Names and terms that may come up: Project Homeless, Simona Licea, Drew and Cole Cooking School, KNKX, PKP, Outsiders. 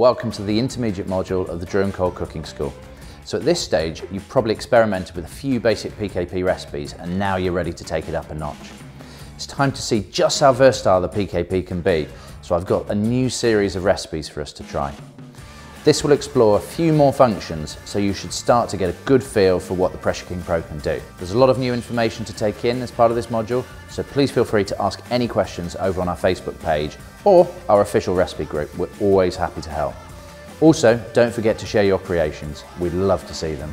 Welcome to the intermediate module of the Drew and Cole Cooking School. So at this stage, you've probably experimented with a few basic PKP recipes and now you're ready to take it up a notch. It's time to see just how versatile the PKP can be, so I've got a new series of recipes for us to try. This will explore a few more functions, so you should start to get a good feel for what the Pressure King Pro can do. There's a lot of new information to take in as part of this module, so please feel free to ask any questions over on our Facebook page or our official recipe group. We're always happy to help. Also, don't forget to share your creations. We'd love to see them.